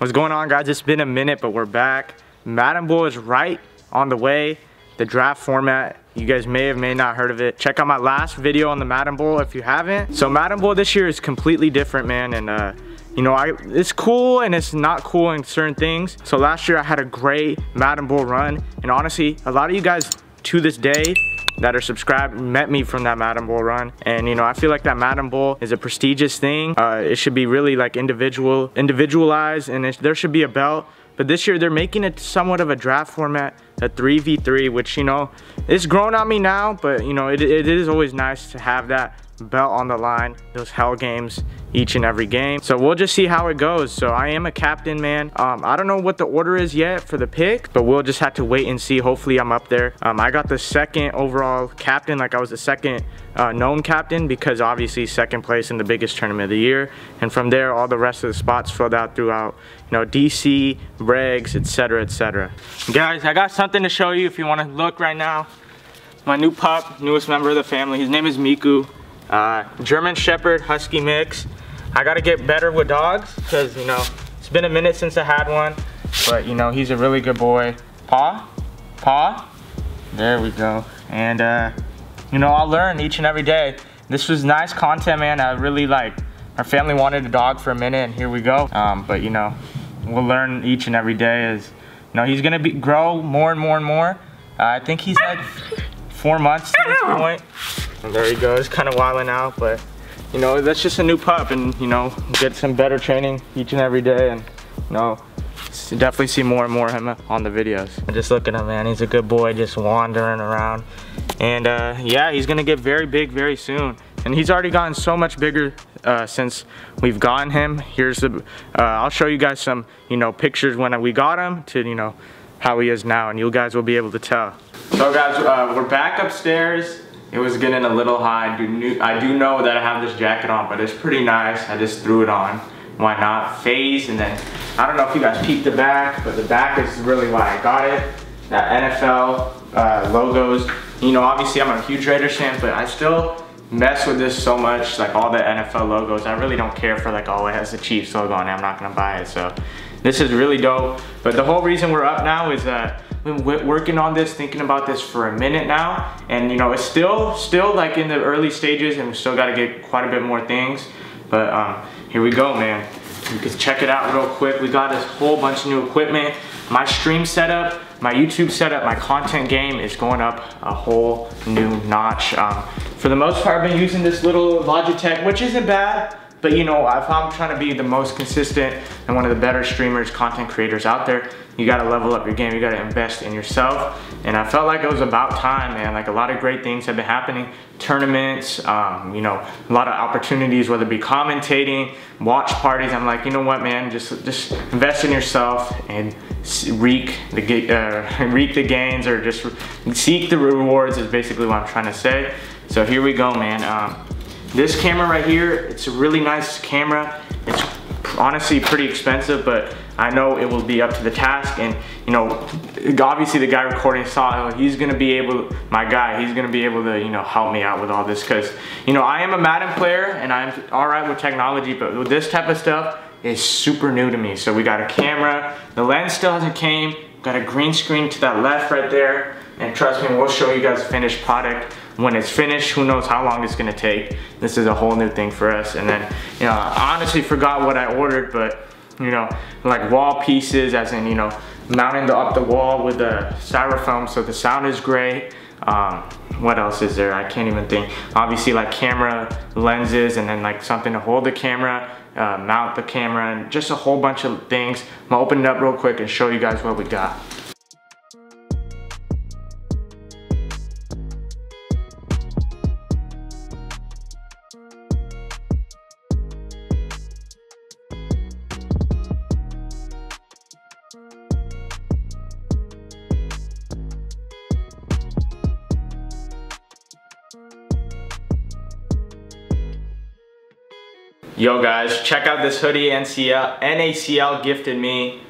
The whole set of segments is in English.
What's going on, guys? It's been a minute, but we're back. Madden Bowl is right on the way. The draft format, you guys may have may not heard of it. Check out my last video on the Madden Bowl if you haven't. So Madden Bowl this year is completely different, man, and you know, it's cool and it's not cool in certain things. So last year I had a great Madden Bowl run, and honestly, a lot of you guys to this day that are subscribed met me from that Madden Bowl run. And you know, I feel like that Madden Bowl is a prestigious thing. It should be really like individualized, and there should be a belt. But this year they're making it somewhat of a draft format, a 3v3, which, you know, it's grown on me now, but you know, it is always nice to have that belt on the line, those hell games, each and every game. So we'll just see how it goes. So I am a captain, man. I don't know what the order is yet for the pick, but we'll just have to wait and see. Hopefully I'm up there. I got the second overall captain, like I was the second known captain, because obviously second place in the biggest tournament of the year. And from there, all the rest of the spots filled out throughout, you know, DC, Bregs, etc., etc. Guys, I got something to show you if you want to look right now. My new pup, newest member of the family. His name is Miku. German Shepherd Husky mix. I gotta get better with dogs, because you know, it's been a minute since I had one, but you know, he's a really good boy. Paw, there we go. And you know, I'll learn each and every day. This was nice content, man. I really like, our family wanted a dog for a minute, and here we go. But you know, we'll learn each and every day. As you know, he's gonna grow more and more and more. I think he's like 4 months to this point. And there he goes, kind of wilding out, but you know, that's just a new pup, and you know, get some better training each and every day, and you know, definitely see more and more of him on the videos. Just look at him, man, he's a good boy, just wandering around. And yeah, he's gonna get very big very soon, and he's already gotten so much bigger since we've gotten him. Here's the, I'll show you guys some, you know, pictures when we got him to, you know, how he is now, and you guys will be able to tell. So guys, we're back upstairs. It was getting a little high. I do know that I have this jacket on, but it's pretty nice. I just threw it on. Why not? Phase, and then, I don't know if you guys peeped the back, but the back is really why I got it. That NFL logos. You know, obviously I'm a huge Raiders fan, but I still mess with this so much, like all the NFL logos. I really don't care for like, oh, it has the Chiefs logo on it, I'm not gonna buy it, so. This is really dope. But the whole reason we're up now is that we've been working on this, thinking about this for a minute now, and you know, it's still like in the early stages, and we still got to get quite a bit more things. But here we go, man. You can check it out real quick. We got this whole bunch of new equipment. My stream setup, my YouTube setup, my content game is going up a whole new notch. For the most part, I've been using this little Logitech, which isn't bad. But you know, if I'm trying to be the most consistent and one of the better streamers, content creators out there, you gotta level up your game, you gotta invest in yourself. And I felt like it was about time, man. Like a lot of great things have been happening. Tournaments, you know, a lot of opportunities, whether it be commentating, watch parties. I'm like, you know what, man, just invest in yourself and reap the gains, or just seek the rewards is basically what I'm trying to say. So here we go, man. This camera right here, it's a really nice camera. It's honestly pretty expensive, but I know it will be up to the task. And you know, obviously the guy recording saw, he's gonna be able, my guy, he's gonna be able to, you know, help me out with all this, because you know, I am a Madden player and I'm all right with technology, but with this type of stuff, it's super new to me. So we got a camera, the lens still hasn't came, got a green screen to that left right there, and trust me, we'll show you guys the finished product. When it's finished, who knows how long it's gonna take. This is a whole new thing for us. And then, you know, I honestly forgot what I ordered, but you know, like wall pieces, as in, you know, mounting up the wall with the styrofoam so the sound is great. What else is there? I can't even think. Obviously like camera lenses, and then like something to hold the camera, mount the camera, and just a whole bunch of things. I'm gonna open it up real quick and show you guys what we got. Yo guys, check out this hoodie NACL gifted me.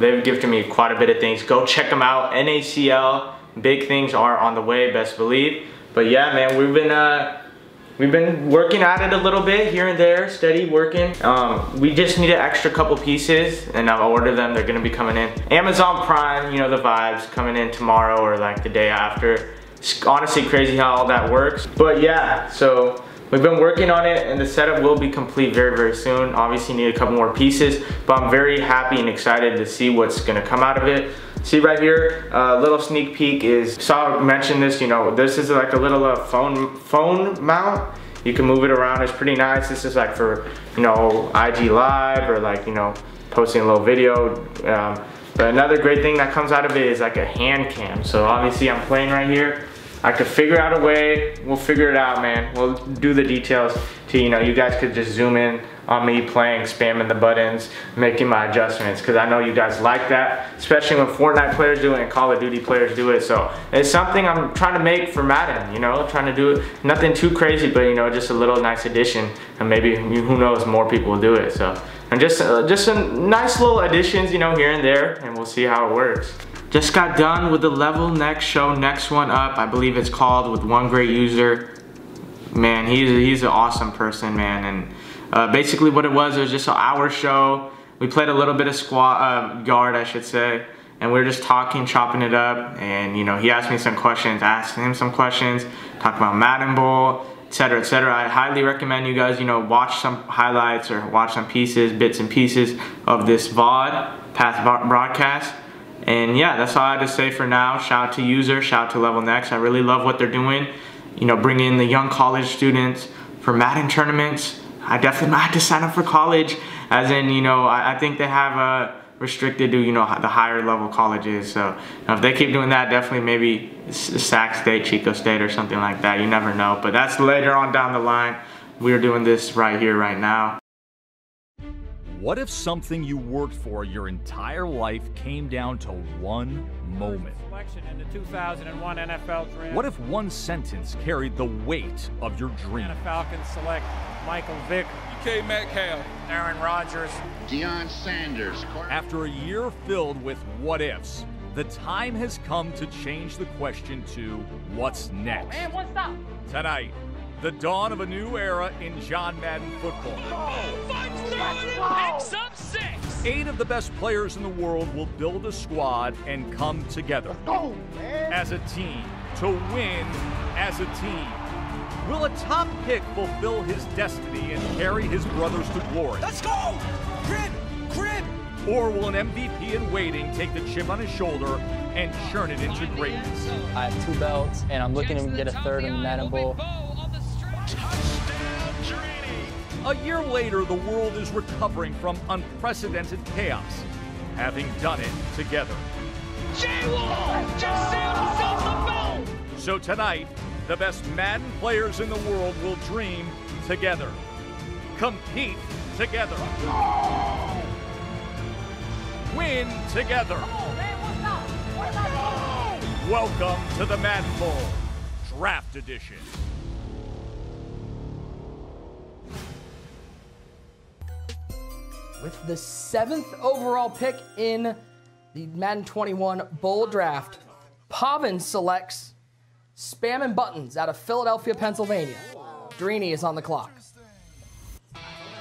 They've gifted me quite a bit of things. Go check them out, NACL. Big things are on the way, best believe. But yeah, man, we've been We've been working at it a little bit here and there, steady working. We just need an extra couple pieces and I'll order them. They're gonna be coming in. Amazon Prime, you know the vibes, coming in tomorrow or like the day after. It's honestly crazy how all that works. But yeah, so we've been working on it and the setup will be complete very, very soon. Obviously need a couple more pieces, but I'm very happy and excited to see what's gonna come out of it. See right here, a little sneak peek is, Saw mentioned this, you know, this is like a little phone mount. You can move it around, it's pretty nice. This is like for, you know, IG Live or like, you know, posting a little video. But another great thing that comes out of it is like a hand cam. So obviously I'm playing right here. I could figure out a way, we'll figure it out, man. We'll do the details to, you know, you guys could just zoom in on me playing, spamming the buttons, making my adjustments, because I know you guys like that, especially when Fortnite players do it and Call of Duty players do it. So it's something I'm trying to make for Madden, you know, trying to do it, nothing too crazy, but you know, just a little nice addition, and maybe, who knows, more people will do it. So, and just some nice little additions, you know, here and there, and we'll see how it works. Just got done with the Level Next show, next one up, I believe it's called, with one great user. Man, he's an awesome person, man, and basically what it was just an hour show. We played a little bit of guard, I should say, and we were just talking, chopping it up, and you know, he asked me some questions, asked him some questions, talked about Madden Bowl, etc, etc. I highly recommend you guys, you know, watch some highlights or watch some pieces, bits and pieces of this VOD, past broadcast. And yeah, that's all I have to say for now. Shout out to User, shout out to Level Next. I really love what they're doing. You know, bringing in the young college students for Madden tournaments. I definitely might have to sign up for college. As in, you know, I think they have a restricted to, you know, the higher level colleges. So if they keep doing that, definitely maybe Sac State, Chico State or something like that. You never know, but that's later on down the line. We're doing this right here, right now. What if something you worked for your entire life came down to one moment? In the 2001 NFL draft. What if one sentence carried the weight of your dream? Atlanta Falcons select Michael Vick, DK Metcalf, Aaron Rodgers, Deion Sanders. After a year filled with what ifs, the time has come to change the question to what's next. And what's up? Tonight, the dawn of a new era in John Madden football. Picks up six. 8 of the best players in the world will build a squad and come together as a team to win as a team. Will a top pick fulfill his destiny and carry his brothers to glory? Let's go! Grid! Grid! Or will an MVP in waiting take the chip on his shoulder and churn it into greatness? I have 2 belts, and I'm looking to get a 3rd in the Madden Bowl. A year later, the world is recovering from unprecedented chaos, having done it together. J-Wall just sailed himself the belt! So tonight, the best Madden players in the world will dream together, compete together, win together. Welcome to the Madden Bowl, Draft Edition. With the 7th overall pick in the Madden 21 Bowl Draft, Pavan selects Spam and Buttons out of Philadelphia, Pennsylvania. Drini is on the clock.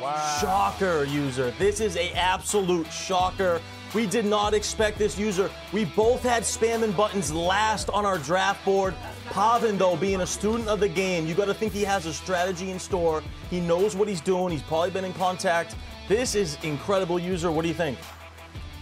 Wow. Shocker, User. This is an absolute shocker. We did not expect this, User. We both had Spam and Buttons last on our draft board. Pavan, though, being a student of the game, you got to think he has a strategy in store. He knows what he's doing. He's probably been in contact. This is incredible, User. What do you think?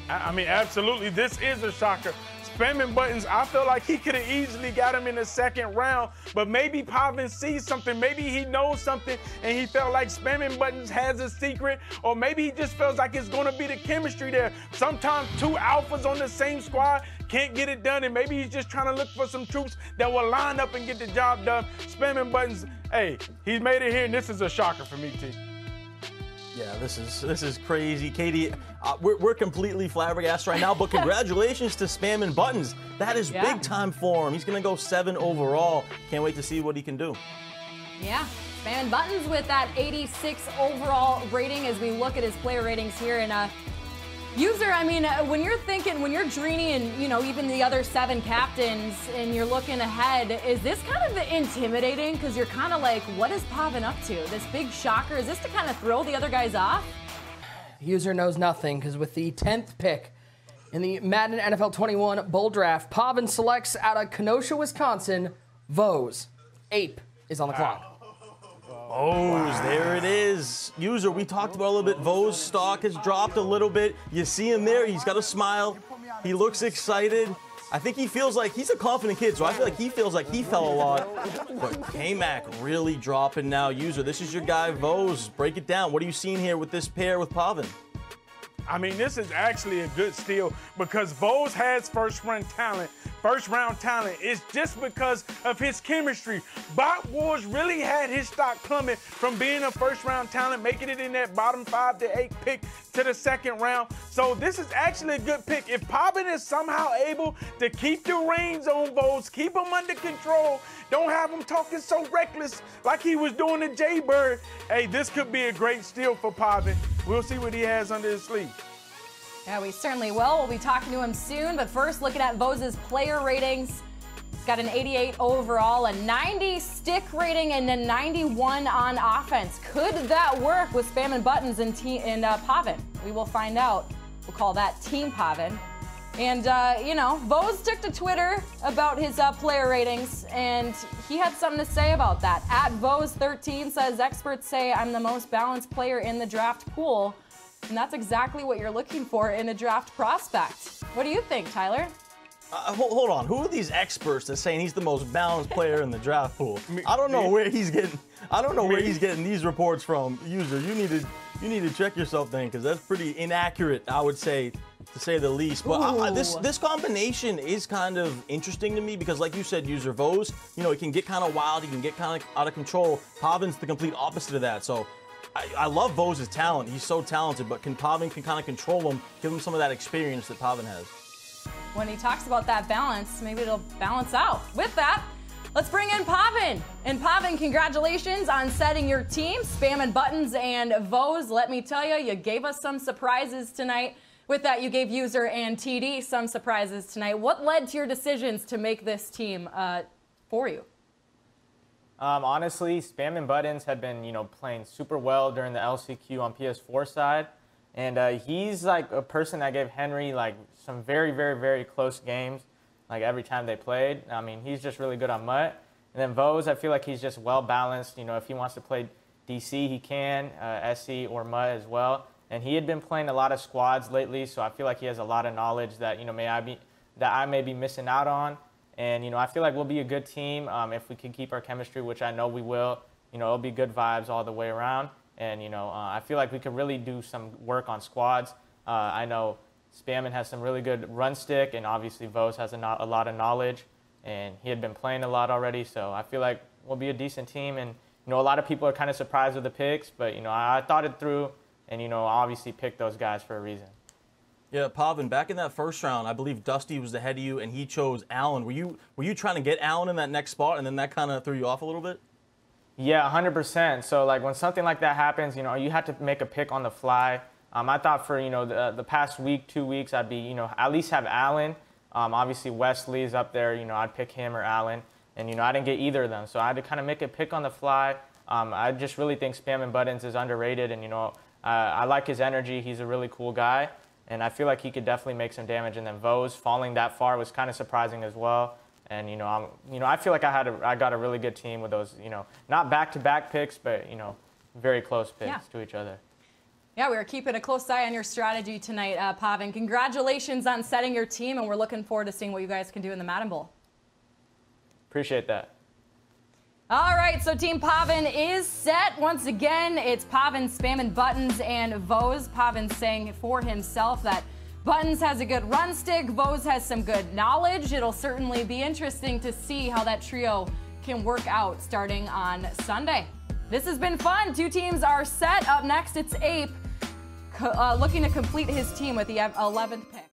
I mean, absolutely. This is a shocker. Spamming Buttons, I feel like he could have easily got him in the 2nd round, but maybe Pavan sees something. Maybe he knows something, and he felt like Spamming Buttons has a secret, or maybe he just feels like it's going to be the chemistry there. Sometimes 2 alphas on the same squad can't get it done, and maybe he's just trying to look for some troops that will line up and get the job done. Spamming Buttons, hey, he's made it here, and this is a shocker for me, T. Yeah, this is crazy. Katie, we're completely flabbergasted right now, but congratulations to Spam and Buttons. That is big time for him. He's going to go 7 overall. Can't wait to see what he can do. Yeah, Spam and Buttons with that 86 overall rating as we look at his player ratings here. And User, I mean, when you're thinking, when you're Drini and, you know, even the other 7 captains and you're looking ahead, is this kind of intimidating? Because you're kind of like, what is Pavan up to? This big shocker, is this to kind of throw the other guys off? User knows nothing, because with the 10th pick in the Madden NFL 21 Bowl Draft, Pavan selects out of Kenosha, Wisconsin, Vose. Ape is on the clock. Vose, there it is. User, we talked about a little bit. Vose's stock has dropped a little bit. You see him there, he's got a smile. He looks excited. I think he feels like he's a confident kid, so I feel like he feels like he fell a lot. But K-Mac really dropping now. User, this is your guy, Vose. Break it down. What are you seeing here with this pair with Pavan? I mean, this is actually a good steal because Vose has first round talent. It's just because of his chemistry. Bot Wars really had his stock plummet from being a first round talent, making it in that bottom 5 to 8 pick to the 2nd round. So this is actually a good pick. If Pavan is somehow able to keep the reins on Vose, keep him under control, don't have him talking so reckless like he was doing to Jaybird, hey, this could be a great steal for Pavan. We'll see what he has under his sleeve. Yeah, we certainly will. We'll be talking to him soon. But first, looking at Vose's player ratings. He's got an 88 overall, a 90 stick rating, and a 91 on offense. Could that work with Spam and Buttons and Pavan? We will find out. We'll call that Team Pavan. And, you know, Vose took to Twitter about his player ratings, and he had something to say about that. At Vose13 says, experts say I'm the most balanced player in the draft pool. And that's exactly what you're looking for in a draft prospect. What do you think, Tyler? Hold on. Who are these experts that's saying he's the most balanced player in the draft pool? I don't know where he's getting. I don't know where he's getting these reports from. User, you need to check yourself then, because that's pretty inaccurate, I would say, to say the least. But this combination is kind of interesting to me because, like you said, User, Vose, you know, he can get kind of wild, he can get kind of out of control. Pavan's the complete opposite of that. So I love Vose's talent. He's so talented, but Pavan can kind of control him, give him some of that experience that Pavan has. When he talks about that balance, maybe it'll balance out. With that, let's bring in Pavan. And Pavan, congratulations on setting your team, Spam and Buttons and Vose. Let me tell you, you gave us some surprises tonight. With that, you gave User and TD some surprises tonight. What led to your decisions to make this team for you? Honestly, Spam and Buttons had been, you know, playing super well during the LCQ on PS4 side. And he's like a person that gave Henry like some very, very, very close games, like every time they played. I mean, he's just really good on Mutt. And then Vose, I feel like he's just well-balanced. You know, if he wants to play DC, he can, SC or Mutt as well. And he had been playing a lot of squads lately, so I feel like he has a lot of knowledge that, you know, I may be missing out on. And, you know, I feel like we'll be a good team if we can keep our chemistry, which I know we will. You know, it'll be good vibes all the way around. And, you know, I feel like we could really do some work on squads. I know Spamman has some really good run stick, and obviously Vose has a lot of knowledge. And he had been playing a lot already, so I feel like we'll be a decent team. And, you know, a lot of people are kind of surprised with the picks, but, you know, I thought it through and, you know, obviously picked those guys for a reason. Yeah, Pavan, back in that 1st round, I believe Dusty was ahead of you, and he chose Allen. Were you trying to get Allen in that next spot, and then that kind of threw you off a little bit? Yeah, 100%. So, like, when something like that happens, you know, you have to make a pick on the fly. I thought for, you know, the past week, 2 weeks, I'd be, you know, at least have Allen. Obviously, Wesley is up there. You know, I'd pick him or Allen. And, you know, I didn't get either of them. So I had to kind of make a pick on the fly. I just really think Spam and Buttons is underrated. And, you know, I like his energy. He's a really cool guy. And I feel like he could definitely make some damage. And then Vose falling that far was kind of surprising as well. And, you know, I feel like I got a really good team with those, you know, not back-to-back picks, but, you know, very close picks to each other. Yeah, we were keeping a close eye on your strategy tonight, Pavan. Congratulations on setting your team, and we're looking forward to seeing what you guys can do in the Madden Bowl. Appreciate that. All right, so Team Pavan is set. Once again, it's Pavan, Spam and Buttons, and Vose. Pavan saying for himself that Buttons has a good run stick, Vose has some good knowledge. It'll certainly be interesting to see how that trio can work out starting on Sunday. This has been fun. 2 teams are set. Up next, it's Ape looking to complete his team with the 11th pick.